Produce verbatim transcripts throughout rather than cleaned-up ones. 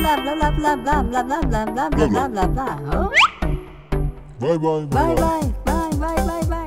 blah blah blah blah blah blah blah blah blah blah blah blah blah. Huh? Bye bye. Bye bye. Bye bye bye bye.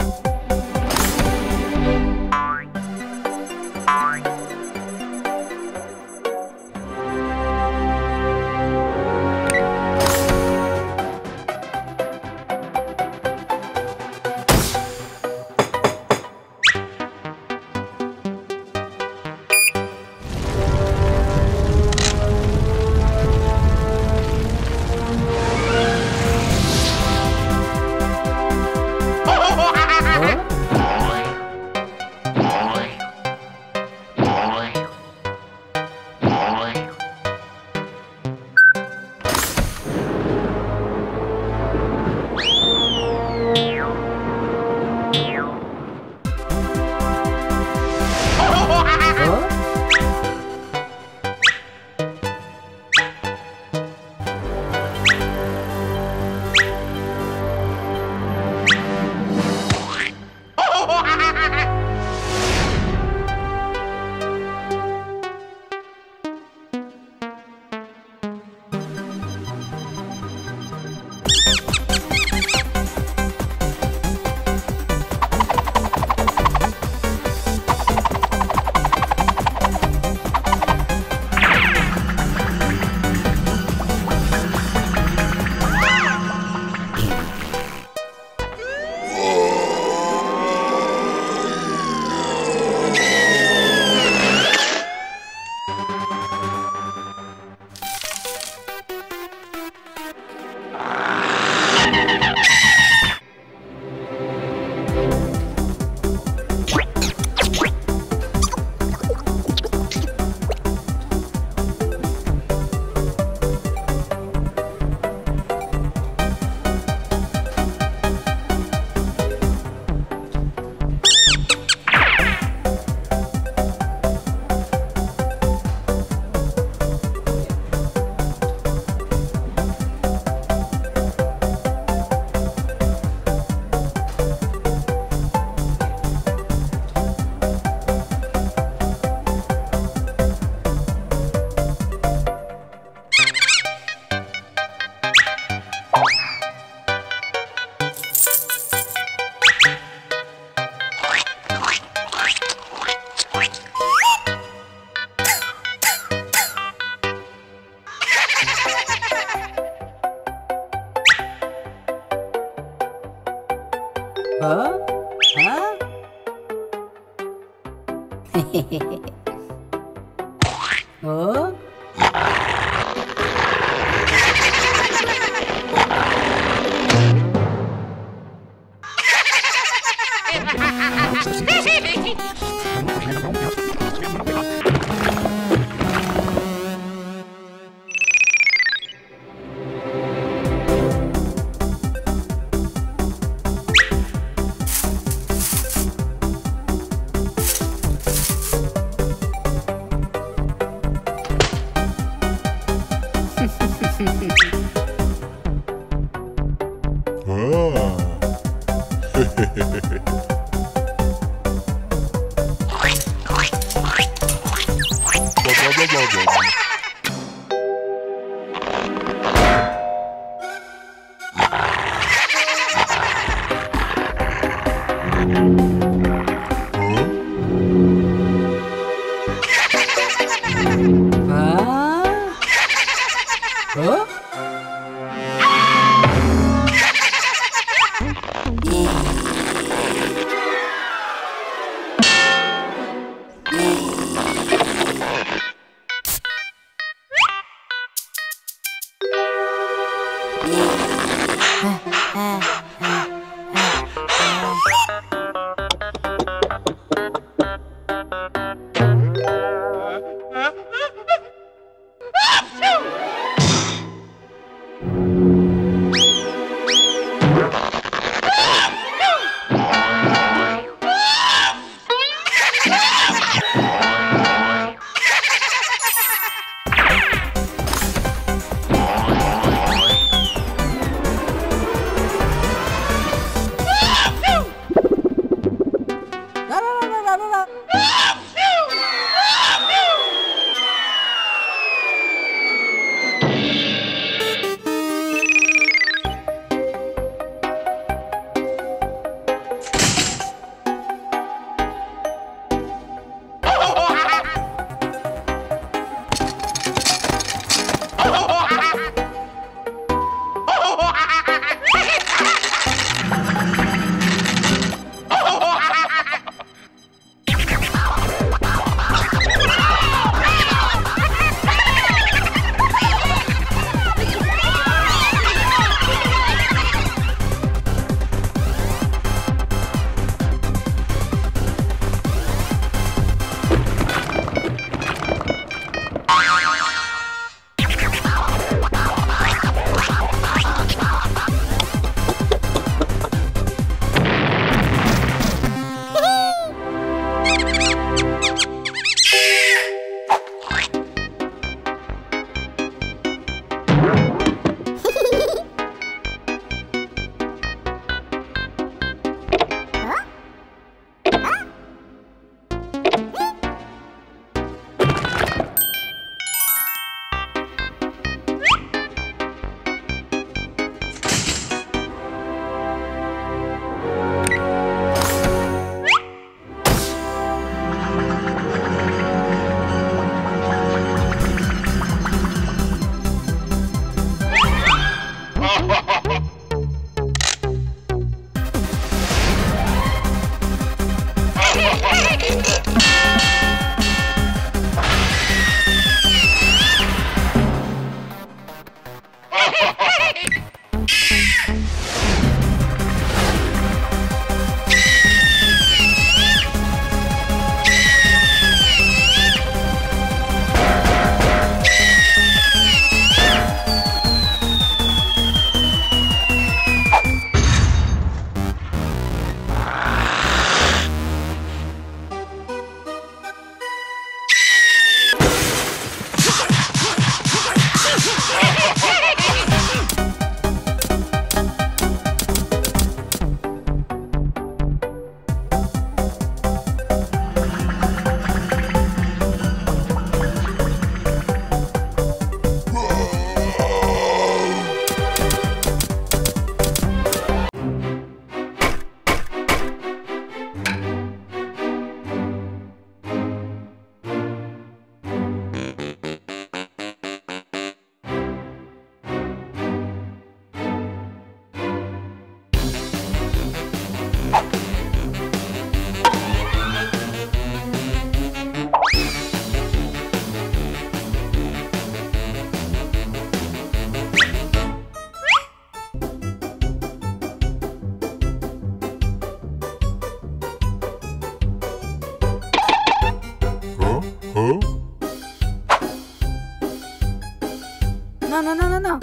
no, no, no, no, no.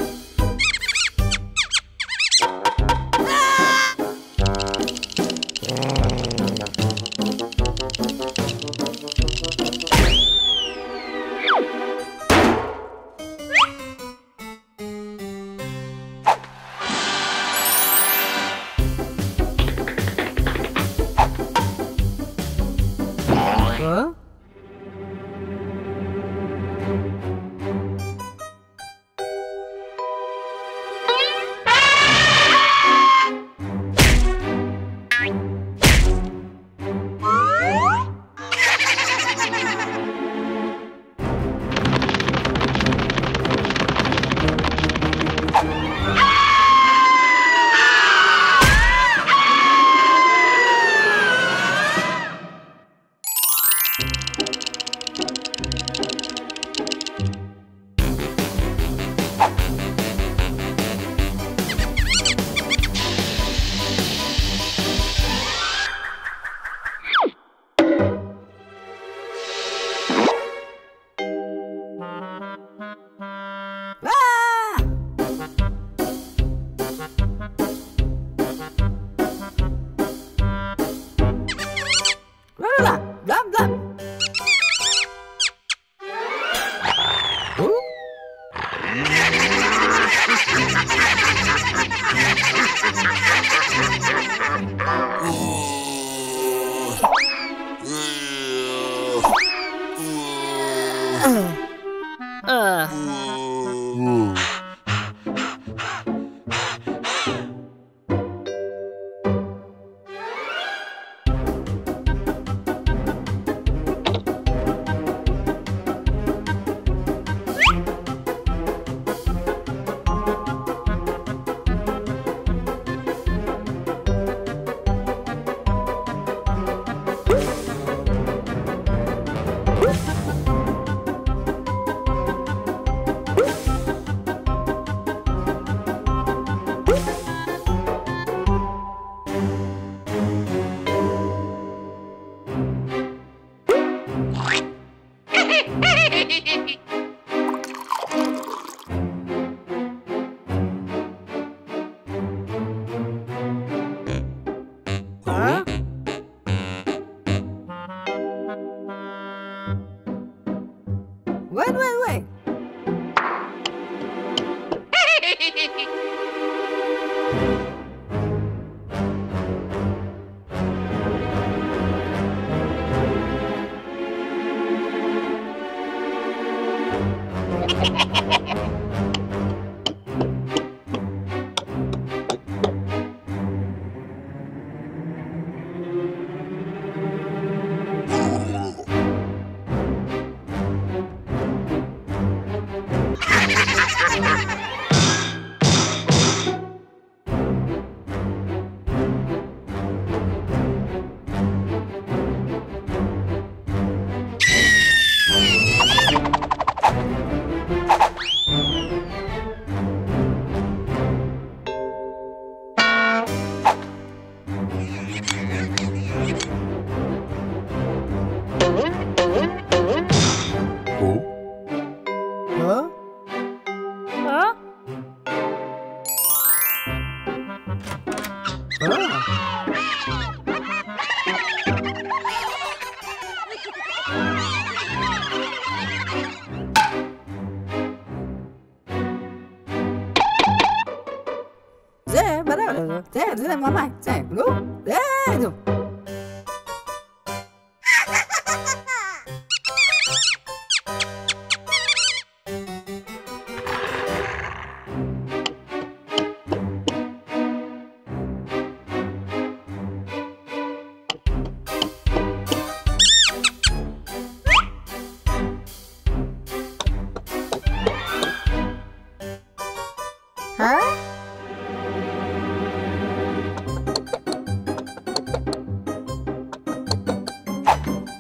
Huh?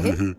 सकते हैं।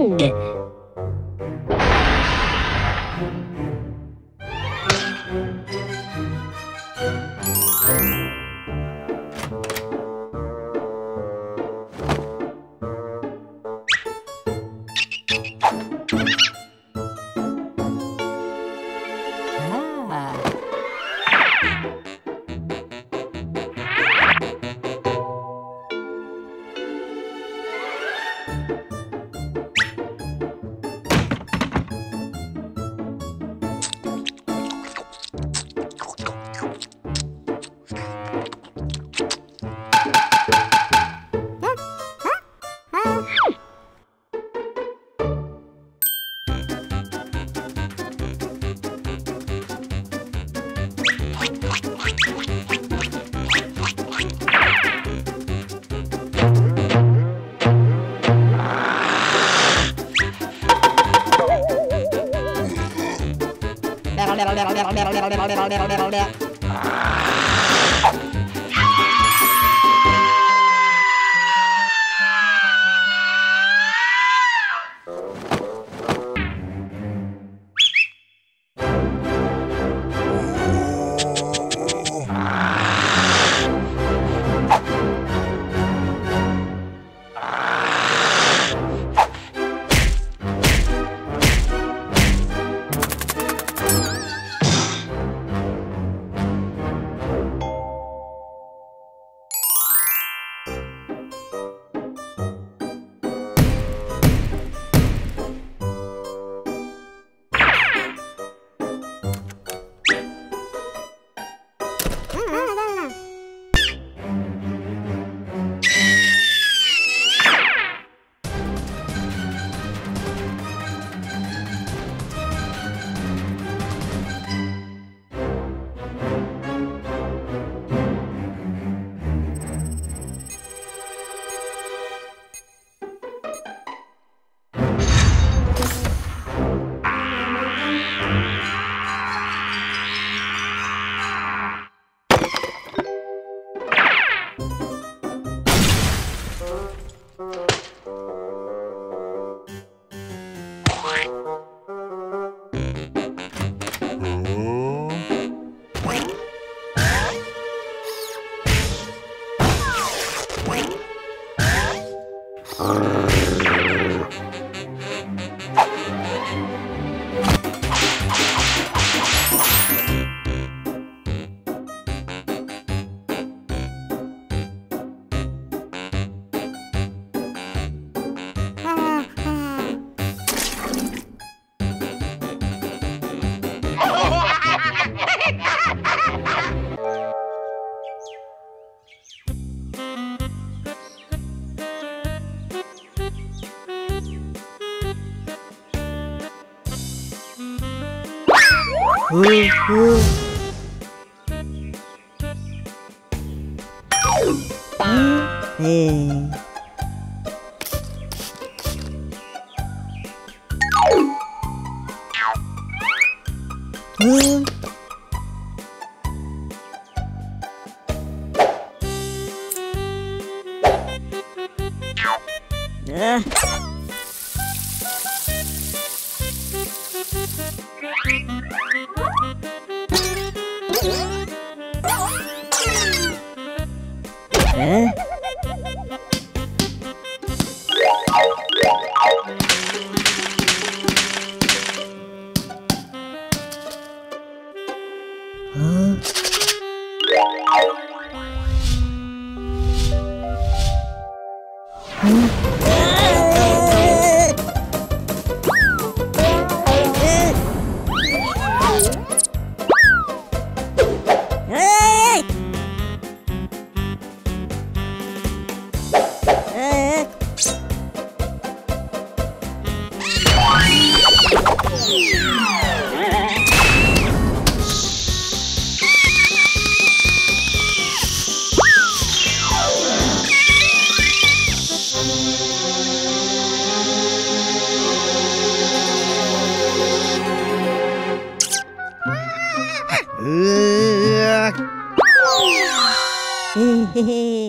end. Woo woo. Hey. Woo. Yeah. Hehehe.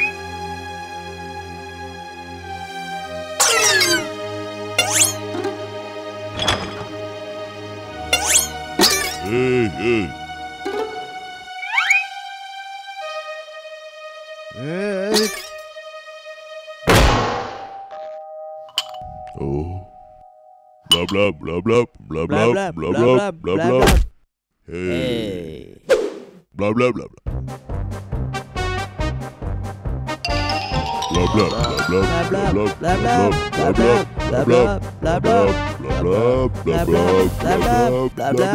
blah blah blah blah. Hey. Blah blah blah blah. Blah blah blah blah blah blah blah blah blah blah blah blah blah blah blah blah.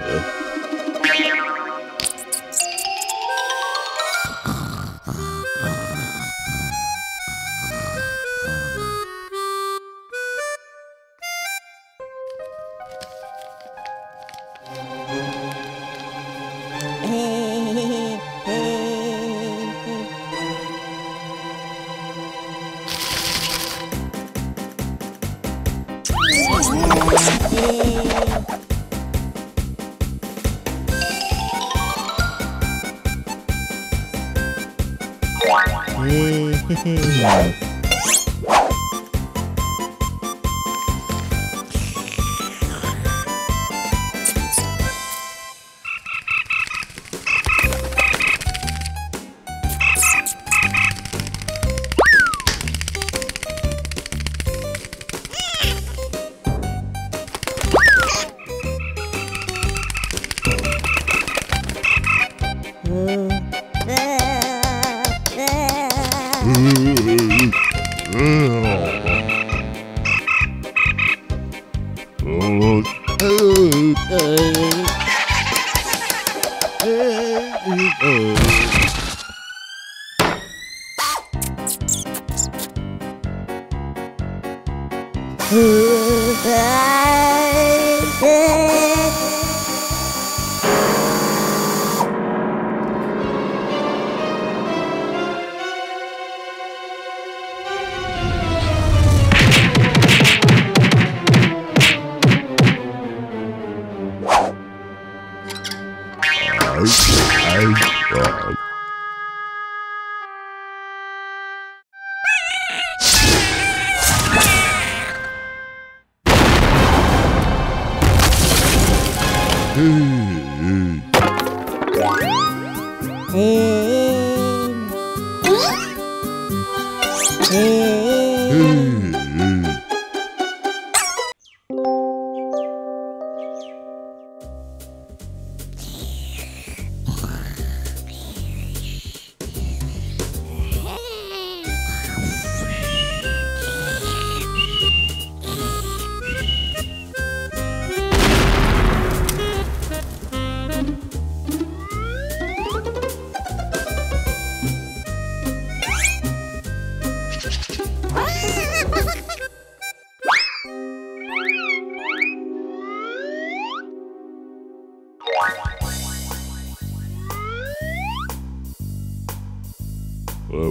Oh, and go.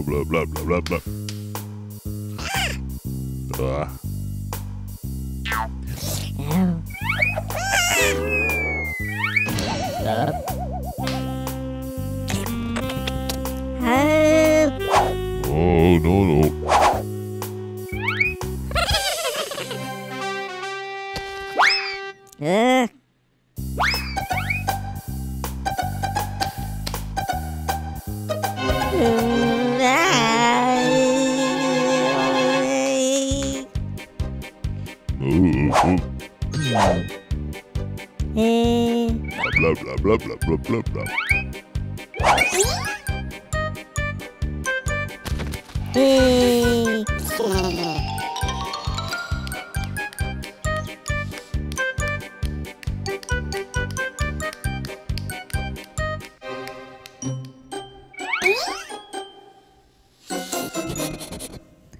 Blah blah blah blah blah. Ah. Oh no no. Ah. Blah blah blah blah blah. Hey.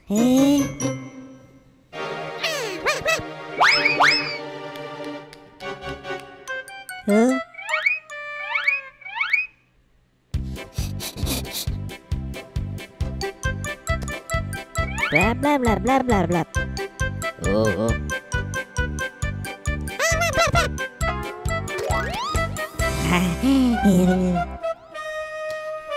Hey. Blah blah blah blah blah. Oh oh. uh. Uh.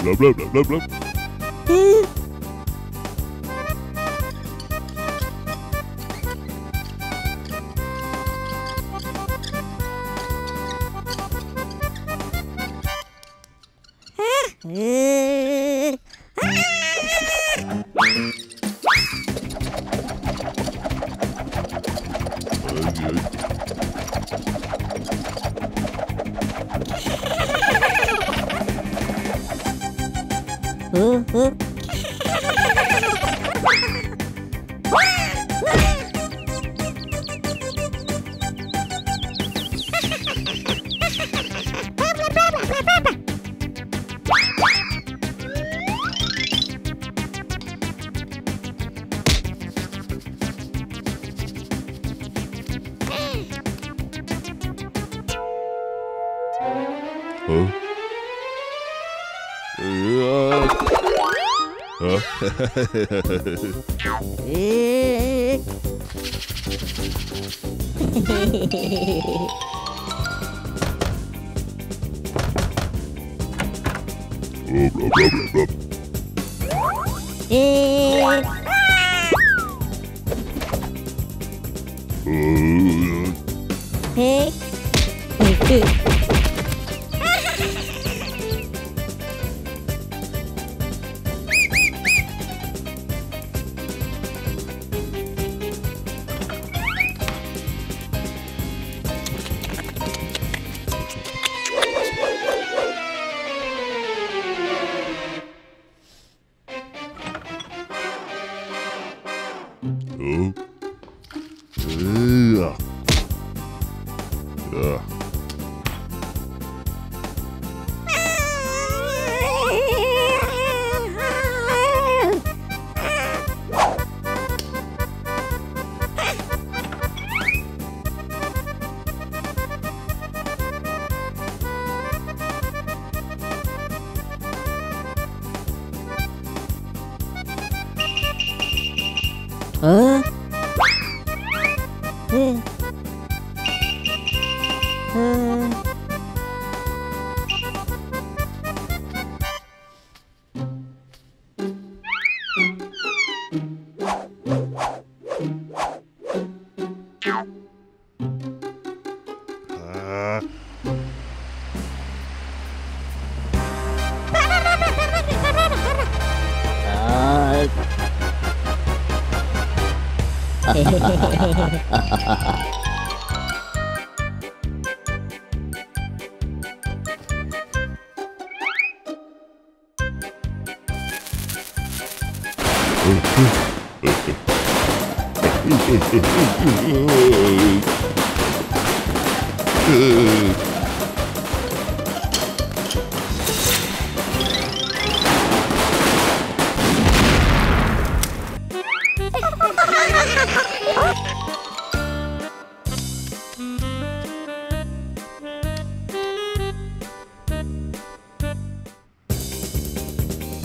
Blah blah blah blah.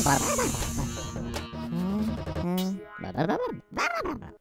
Blah, blah, blah. Blah, blah, blah, blah, blah.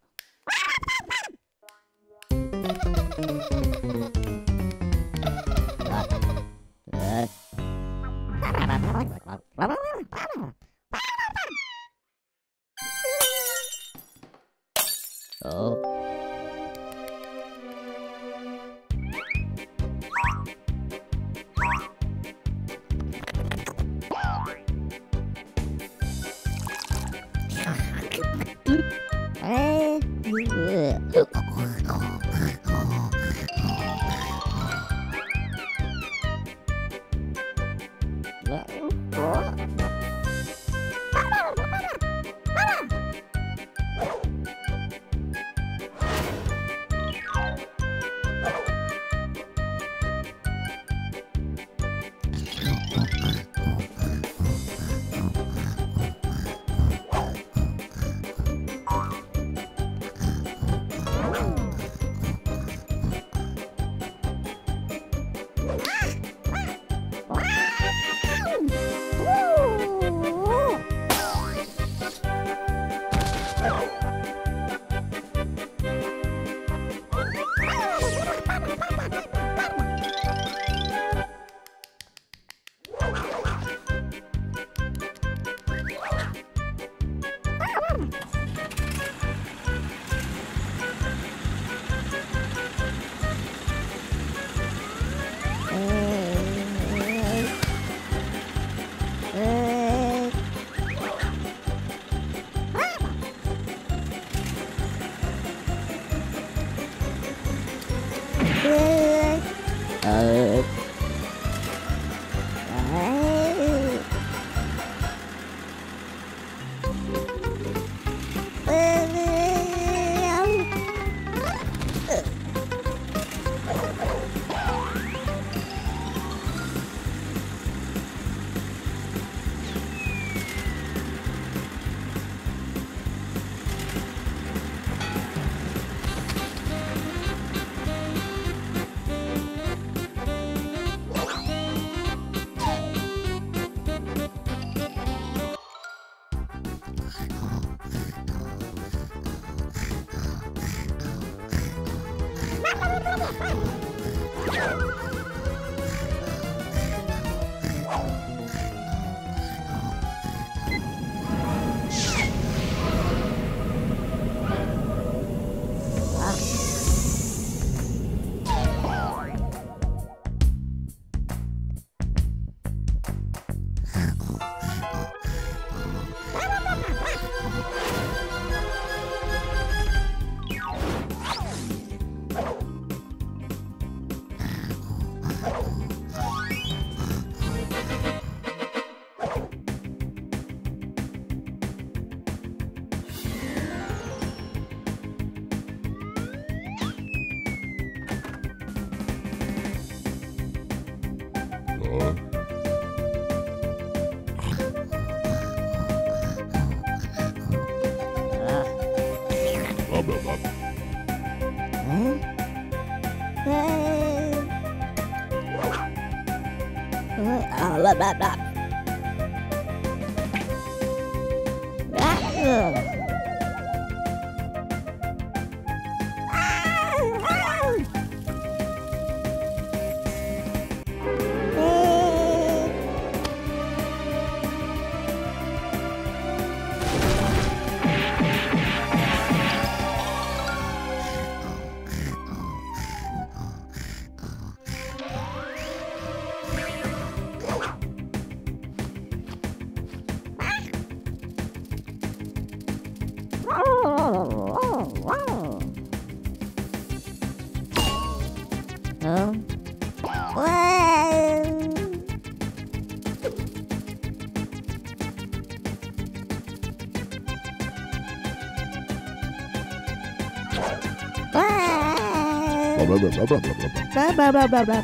Blah, blah, blah, blah.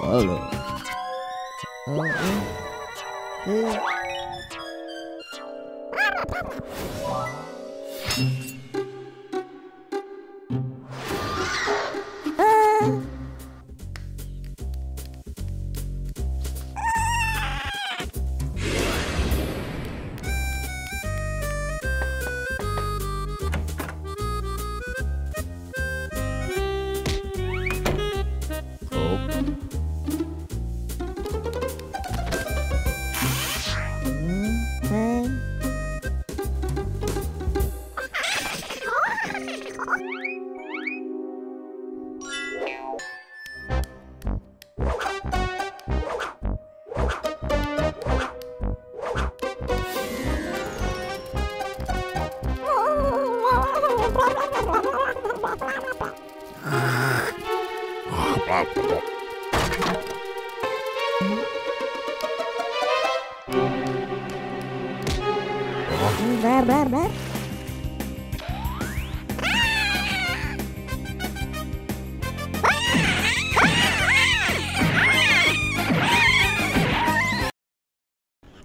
Hello. Brr, brr, brr.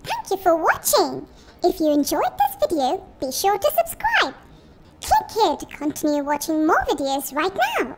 Thank you for watching. If you enjoyed this video, be sure to subscribe. Click here to continue watching more videos right now.